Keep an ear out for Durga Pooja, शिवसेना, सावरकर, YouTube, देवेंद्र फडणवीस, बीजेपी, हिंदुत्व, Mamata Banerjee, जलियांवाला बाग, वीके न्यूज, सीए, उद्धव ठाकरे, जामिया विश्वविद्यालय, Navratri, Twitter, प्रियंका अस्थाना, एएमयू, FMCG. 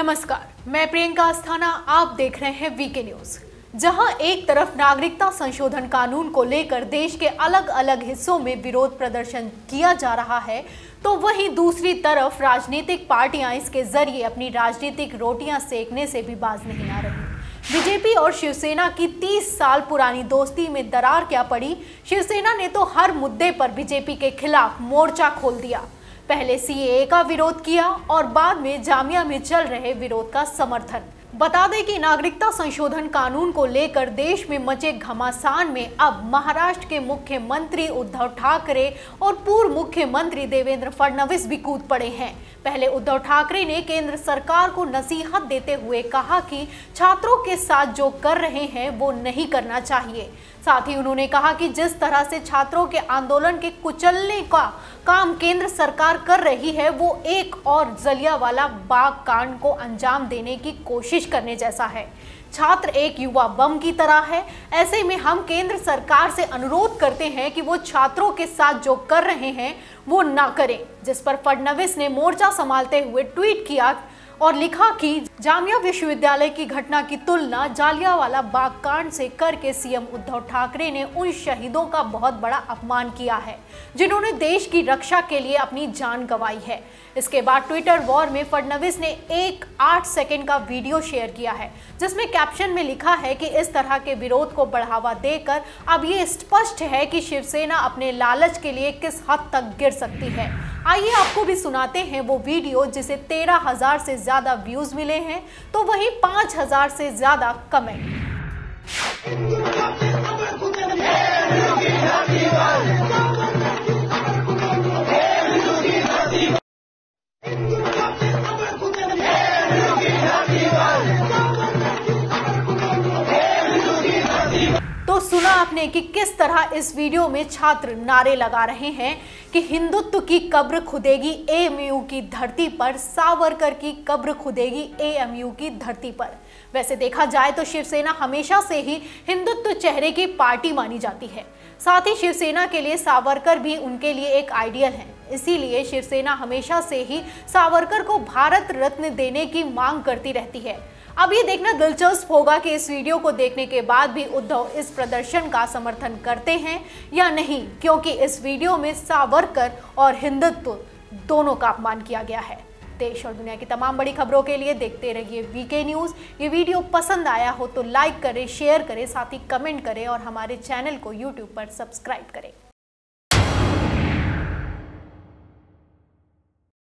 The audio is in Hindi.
नमस्कार, मैं प्रियंका अस्थाना, आप देख रहे हैं वीके न्यूज। जहां एक तरफ नागरिकता संशोधन कानून को लेकर देश के अलग अलग हिस्सों में विरोध प्रदर्शन किया जा रहा है, तो वहीं दूसरी तरफ राजनीतिक पार्टियां इसके जरिए अपनी राजनीतिक रोटियां सेकने से भी बाज नहीं आ रही। बीजेपी और शिवसेना की 30 साल पुरानी दोस्ती में दरार क्या पड़ी। शिवसेना ने तो हर मुद्दे पर बीजेपी के खिलाफ मोर्चा खोल दिया। पहले सीए का विरोध किया और बाद में जामिया में चल रहे विरोध का समर्थन। बता दें कि नागरिकता संशोधन कानून को लेकर देश में मचे घमासान में अब महाराष्ट्र के मुख्यमंत्री उद्धव ठाकरे और पूर्व मुख्यमंत्री देवेंद्र फडणवीस भी कूद पड़े हैं। पहले उद्धव ठाकरे ने केंद्र सरकार को नसीहत देते हुए कहा कि छात्रों के साथ जो कर रहे हैं वो नहीं करना चाहिए। साथ ही उन्होंने कहा कि जिस तरह से छात्रों के आंदोलन के कुचलने का काम केंद्र सरकार कर रही है वो एक और जलियांवाला बाग कांड को अंजाम देने की कोशिश करने जैसा है। छात्र एक युवा बम की तरह है। ऐसे में हम केंद्र सरकार से अनुरोध करते हैं कि वो छात्रों के साथ जो कर रहे हैं वो ना करें। जिस पर फडणवीस ने मोर्चा संभालते हुए ट्वीट किया और लिखा कि जामिया विश्वविद्यालय की घटना की तुलना जलियांवाला बाग कांड से करके सीएम उद्धव ठाकरे ने उन शहीदों का बहुत बड़ा अपमान किया है जिन्होंने देश की रक्षा के लिए अपनी जान गंवाई है। इसके बाद ट्विटर वॉर में फडणवीस ने एक 8 सेकंड का वीडियो शेयर किया है जिसमें कैप्शन में लिखा है कि इस तरह के विरोध को बढ़ावा देकर अब ये स्पष्ट है कि शिवसेना अपने लालच के लिए किस हद तक गिर सकती है। आइए आपको भी सुनाते हैं वो वीडियो जिसे 13,000 से ज्यादा व्यूज मिले हैं, तो वहीं 5,000 से ज्यादा कमेंट। तो सुना आपने कि किस तरह इस वीडियो में छात्र नारे लगा रहे हैं कि हिंदुत्व की कब्र खुदेगी एएमयू की धरती पर, सावरकर की कब्र खुदेगी एएमयू की धरती पर। वैसे देखा जाए तो शिवसेना हमेशा से ही हिंदुत्व चेहरे की पार्टी मानी जाती है। साथ ही शिवसेना के लिए सावरकर भी उनके लिए एक आइडियल है। इसीलिए शिवसेना हमेशा से ही सावरकर को भारत रत्न देने की मांग करती रहती है। अब ये देखना दिलचस्प होगा कि इस वीडियो को देखने के बाद भी उद्धव इस प्रदर्शन का समर्थन करते हैं या नहीं, क्योंकि इस वीडियो में सावरकर और हिंदुत्व दोनों का अपमान किया गया है। देश और दुनिया की तमाम बड़ी खबरों के लिए देखते रहिए वीके न्यूज़। ये वीडियो पसंद आया हो तो लाइक करें, शेयर करें, साथ ही कमेंट करें और हमारे चैनल को यूट्यूब पर सब्सक्राइब करें।